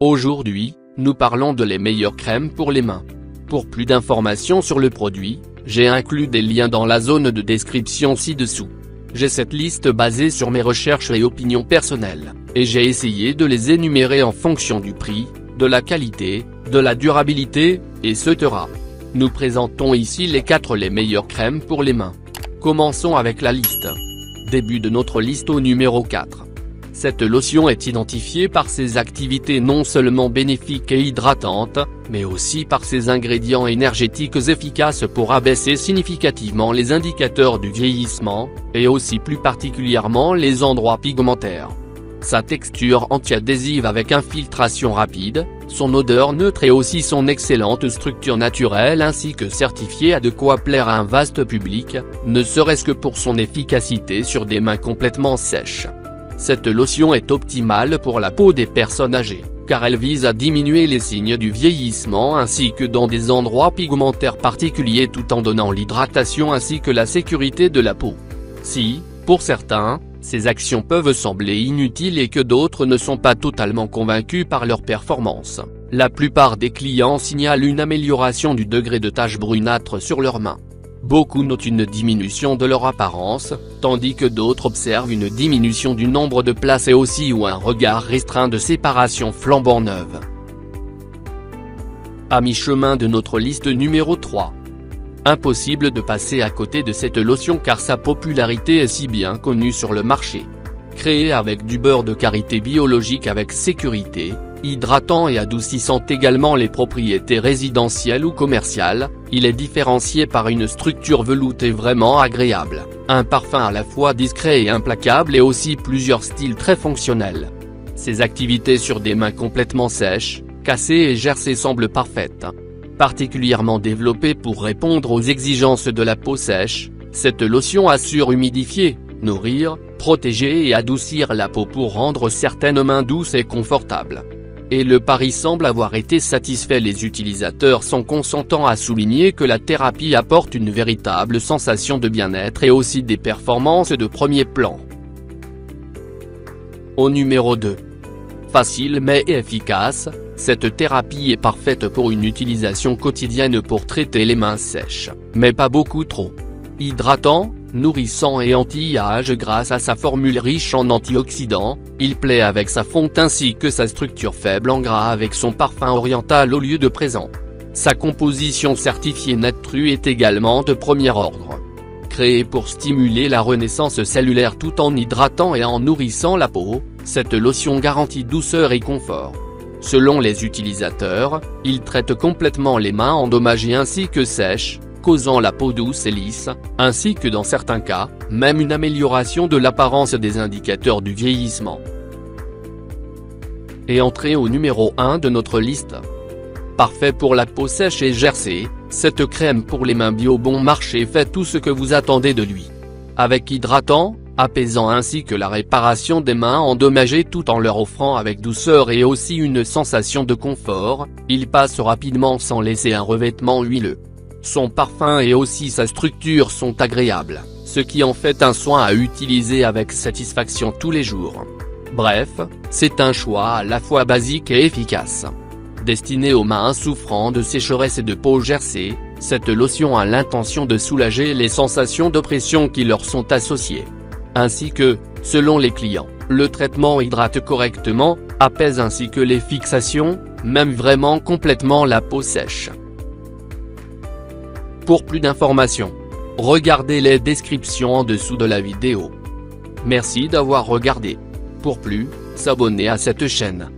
Aujourd'hui, nous parlons de les meilleures crèmes pour les mains. Pour plus d'informations sur le produit, j'ai inclus des liens dans la zone de description ci-dessous. J'ai cette liste basée sur mes recherches et opinions personnelles, et j'ai essayé de les énumérer en fonction du prix, de la qualité, de la durabilité, etc. Nous présentons ici les 4 les meilleures crèmes pour les mains. Commençons avec la liste. Début de notre liste au numéro 4. Cette lotion est identifiée par ses activités non seulement bénéfiques et hydratantes, mais aussi par ses ingrédients énergétiques efficaces pour abaisser significativement les indicateurs du vieillissement, et aussi plus particulièrement les endroits pigmentaires. Sa texture anti-adhésive avec infiltration rapide, son odeur neutre et aussi son excellente structure naturelle ainsi que certifiée a de quoi plaire à un vaste public, ne serait-ce que pour son efficacité sur des mains complètement sèches. Cette lotion est optimale pour la peau des personnes âgées, car elle vise à diminuer les signes du vieillissement ainsi que dans des endroits pigmentaires particuliers tout en donnant l'hydratation ainsi que la sécurité de la peau. Si, pour certains, ces actions peuvent sembler inutiles et que d'autres ne sont pas totalement convaincus par leur performance, la plupart des clients signalent une amélioration du degré de taches brunâtres sur leurs mains. Beaucoup notent une diminution de leur apparence, tandis que d'autres observent une diminution du nombre de places et aussi ou un regard restreint de séparation flambant neuve. À mi-chemin de notre liste numéro 3. Impossible de passer à côté de cette lotion car sa popularité est si bien connue sur le marché. Créée avec du beurre de karité biologique avec sécurité, hydratant et adoucissant également les propriétés résidentielles ou commerciales, il est différencié par une structure veloutée vraiment agréable, un parfum à la fois discret et implacable et aussi plusieurs styles très fonctionnels. Ses activités sur des mains complètement sèches, cassées et gercées semblent parfaites. Particulièrement développée pour répondre aux exigences de la peau sèche, cette lotion assure humidifier, nourrir, protéger et adoucir la peau pour rendre certaines mains douces et confortables. Et le pari semble avoir été satisfait, les utilisateurs sont consentants à souligner que la thérapie apporte une véritable sensation de bien-être et aussi des performances de premier plan. Au numéro 2. Facile mais efficace, cette thérapie est parfaite pour une utilisation quotidienne pour traiter les mains sèches, mais pas beaucoup trop. Hydratant, nourrissant et anti-âge grâce à sa formule riche en antioxydants, il plaît avec sa fonte ainsi que sa structure faible en gras avec son parfum oriental au lieu de présent. Sa composition certifiée Natru est également de premier ordre. Créée pour stimuler la renaissance cellulaire tout en hydratant et en nourrissant la peau, cette lotion garantit douceur et confort. Selon les utilisateurs, il traite complètement les mains endommagées ainsi que sèches, causant la peau douce et lisse, ainsi que dans certains cas, même une amélioration de l'apparence des indicateurs du vieillissement. Et entrée au numéro 1 de notre liste. Parfait pour la peau sèche et gercée, cette crème pour les mains bio bon marché fait tout ce que vous attendez de lui. Avec hydratant, apaisant ainsi que la réparation des mains endommagées tout en leur offrant avec douceur et aussi une sensation de confort, il passe rapidement sans laisser un revêtement huileux. Son parfum et aussi sa structure sont agréables, ce qui en fait un soin à utiliser avec satisfaction tous les jours. Bref, c'est un choix à la fois basique et efficace. Destinée aux mains souffrant de sécheresse et de peau gercée, cette lotion a l'intention de soulager les sensations d'oppression qui leur sont associées. Ainsi que, selon les clients, le traitement hydrate correctement, apaise ainsi que les fixations, même vraiment complètement la peau sèche. Pour plus d'informations, regardez les descriptions en dessous de la vidéo. Merci d'avoir regardé. Pour plus, s'abonner à cette chaîne.